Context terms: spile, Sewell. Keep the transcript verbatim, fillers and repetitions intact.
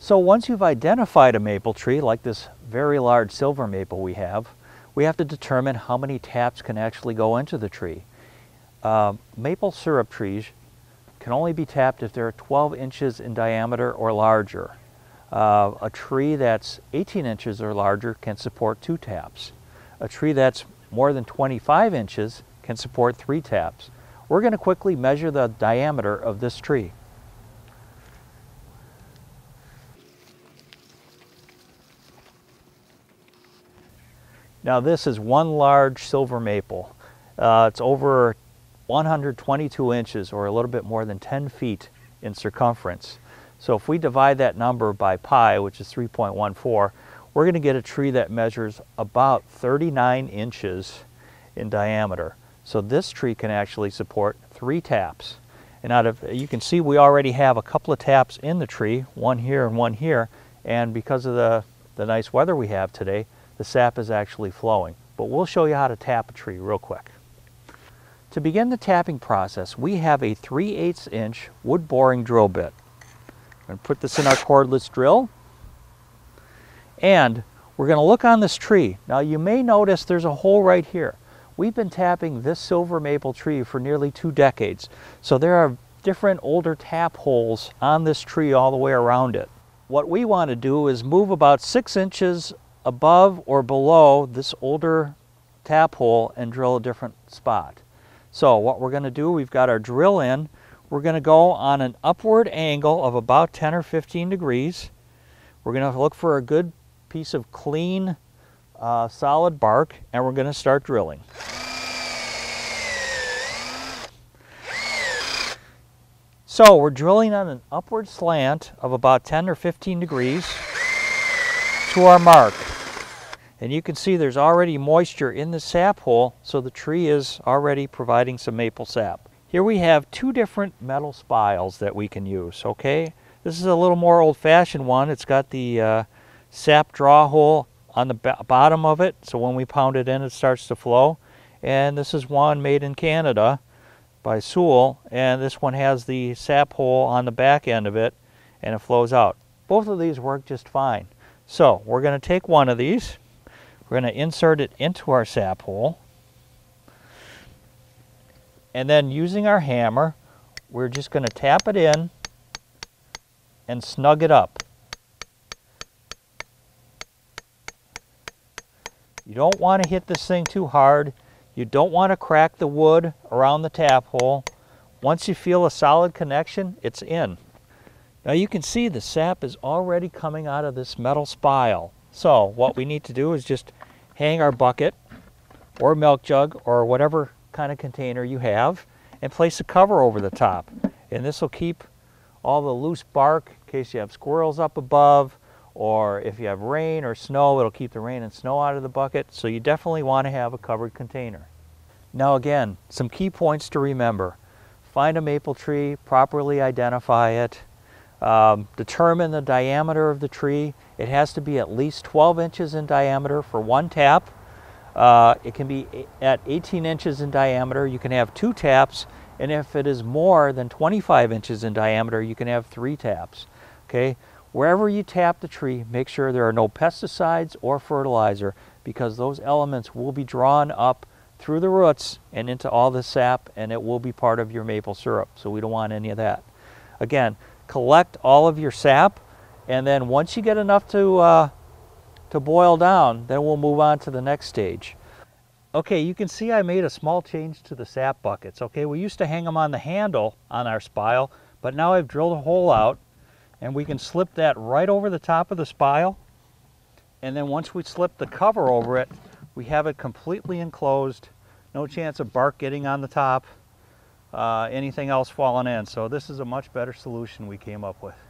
So once you've identified a maple tree, like this very large silver maple we have, we have to determine how many taps can actually go into the tree. Uh, maple syrup trees can only be tapped if they're twelve inches in diameter or larger. Uh, a tree that's eighteen inches or larger can support two taps. A tree that's more than twenty-five inches can support three taps. We're going to quickly measure the diameter of this tree. Now this is one large silver maple. Uh, it's over one hundred twenty-two inches or a little bit more than ten feet in circumference. So if we divide that number by pi, which is three point one four, we're going to get a tree that measures about thirty-nine inches in diameter. So this tree can actually support three taps. And out of, you can see we already have a couple of taps in the tree, one here and one here, and because of the, the nice weather we have today, the sap is actually flowing. But we'll show you how to tap a tree real quick. To begin the tapping process, we have a three eighths inch wood boring drill bit. I'm going to put this in our cordless drill, and we're going to look on this tree. Now you may notice there's a hole right here. We've been tapping this silver maple tree for nearly two decades, so there are different older tap holes on this tree all the way around it. What we want to do is move about six inches above or below this older tap hole and drill a different spot. So what we're going to do, we've got our drill in. We're going to go on an upward angle of about ten or fifteen degrees. We're going to look for a good piece of clean, uh, solid bark, and we're going to start drilling. So we're drilling on an upward slant of about ten or fifteen degrees to our mark. And you can see there's already moisture in the sap hole, so the tree is already providing some maple sap. Here we have two different metal spiles that we can use, okay? This is a little more old-fashioned one. It's got the uh, sap draw hole on the bottom of it, so when we pound it in, it starts to flow. And this is one made in Canada by Sewell, and this one has the sap hole on the back end of it, and it flows out. Both of these work just fine. So we're going to take one of these. We're going to insert it into our sap hole. And then using our hammer, we're just going to tap it in and snug it up. You don't want to hit this thing too hard. You don't want to crack the wood around the tap hole. Once you feel a solid connection, it's in. Now you can see the sap is already coming out of this metal spile. So what we need to do is just hang our bucket or milk jug or whatever kind of container you have and place a cover over the top, and this will keep all the loose bark in case you have squirrels up above, or if you have rain or snow, it'll keep the rain and snow out of the bucket. So you definitely want to have a covered container. Now again, some key points to remember: find a maple tree, properly identify it, um, determine the diameter of the tree. It has to be at least twelve inches in diameter for one tap. Uh, it can be at eighteen inches in diameter. You can have two taps, and if it is more than twenty-five inches in diameter, you can have three taps. Okay, wherever you tap the tree, make sure there are no pesticides or fertilizer, because those elements will be drawn up through the roots and into all the sap, and it will be part of your maple syrup, so we don't want any of that. Again, collect all of your sap, and then once you get enough to uh, to boil down, then we'll move on to the next stage. Okay, you can see I made a small change to the sap buckets. Okay, we used to hang them on the handle on our spile, but now I've drilled a hole out, and we can slip that right over the top of the spile, and then once we slip the cover over it, we have it completely enclosed. No chance of bark getting on the top, uh, anything else falling in. So this is a much better solution we came up with.